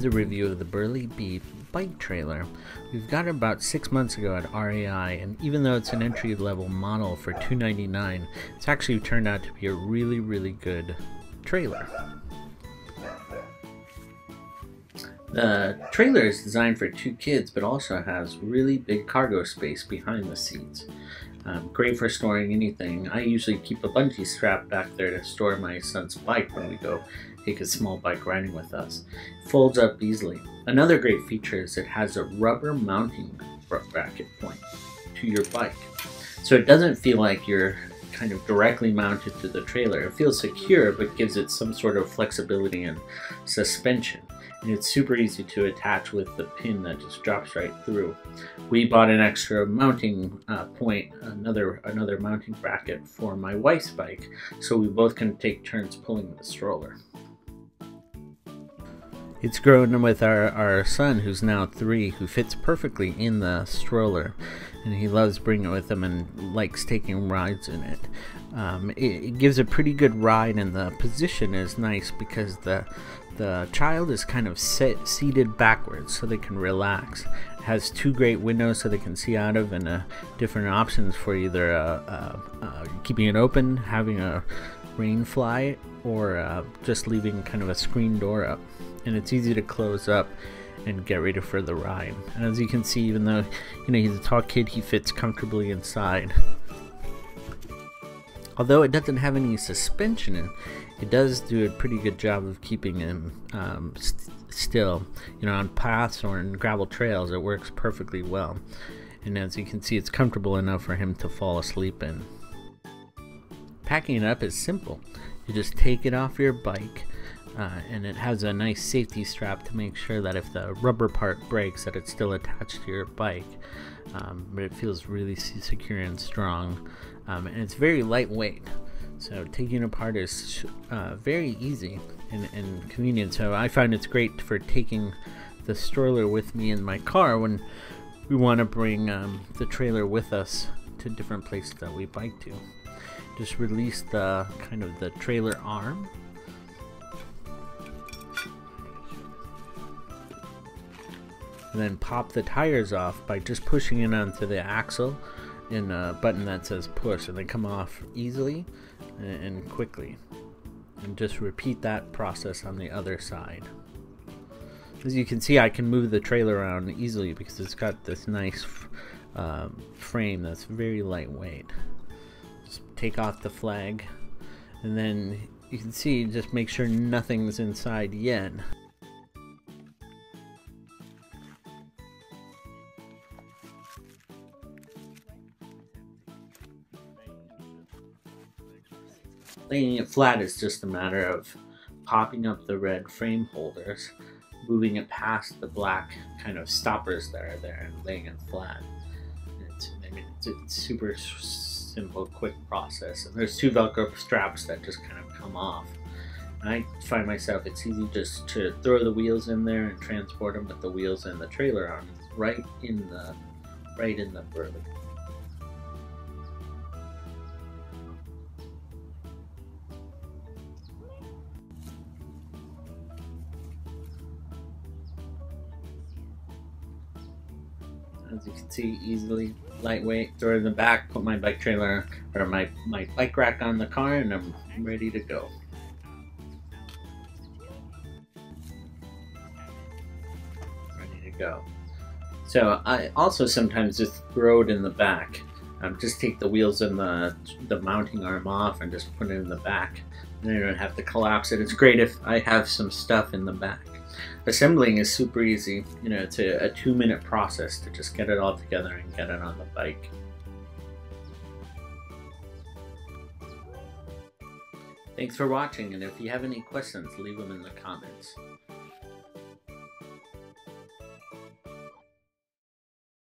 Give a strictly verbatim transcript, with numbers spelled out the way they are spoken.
is a review of the Burley Bee bike trailer. We've got it about six months ago at R E I, and even though it's an entry-level model for two ninety-nine, it's actually turned out to be a really, really good trailer. The trailer is designed for two kids, but also has really big cargo space behind the seats. Um, great for storing anything. I usually keep a bungee strap back there to store my son's bike when we go take a small bike riding with us. It folds up easily. Another great feature is it has a rubber mounting bracket point to your bike. So it doesn't feel like you're kind of directly mounted to the trailer. It feels secure, but gives it some sort of flexibility and suspension. And it's super easy to attach with the pin that just drops right through. We bought an extra mounting uh, point, another another mounting bracket for my wife's bike, so we both can take turns pulling the stroller. It's grown with our, our son, who's now three, who fits perfectly in the stroller, and he loves bringing it with him and likes taking rides in it. Um, it, it gives a pretty good ride, and the position is nice because the the child is kind of sit, seated backwards so they can relax. It has two great windows so they can see out of, and uh, different options for either uh, uh, uh, keeping it open, having a rain fly, or uh, just leaving kind of a screen door up. And it's easy to close up and get ready for the ride. And as you can see, even though, you know, he's a tall kid, he fits comfortably inside. Although it doesn't have any suspension in, it does do a pretty good job of keeping him um, st still. You know, on paths or in gravel trails, it works perfectly well. And as you can see, it's comfortable enough for him to fall asleep in. Packing it up is simple. You just take it off your bike. Uh, and it has a nice safety strap to make sure that if the rubber part breaks, that it's still attached to your bike. Um, but it feels really secure and strong, um, and it's very lightweight, so taking it apart is uh, very easy and, and convenient. So I find it's great for taking the stroller with me in my car when we want to bring um, the trailer with us to different places that we bike to. Just release the kind of the trailer arm. And then pop the tires off by just pushing it onto the axle and a button that says push, and they come off easily and quickly. And just repeat that process on the other side. As you can see, I can move the trailer around easily because it's got this nice um, frame that's very lightweight. Just take off the flag, and then you can see, just make sure nothing's inside yet. Laying it flat is just a matter of popping up the red frame holders, moving it past the black kind of stoppers that are there, and laying it flat. It's, I mean, it's a super simple, quick process. And there's two Velcro straps that just kind of come off. And I find myself, it's easy just to throw the wheels in there and transport them with the wheels and the trailer on right in the right in the Burley. As you can see, easily, lightweight, throw it in the back, put my bike trailer or my, my bike rack on the car, and I'm ready to go. Ready to go. So I also sometimes just throw it in the back. Um, just take the wheels and the, the mounting arm off and just put it in the back. And I don't have to collapse it. It's great if I have some stuff in the back. Assembling is super easy. You know, it's a, a two minute process to just get it all together and get it on the bike. Thanks for watching, and if you have any questions, leave them in the comments.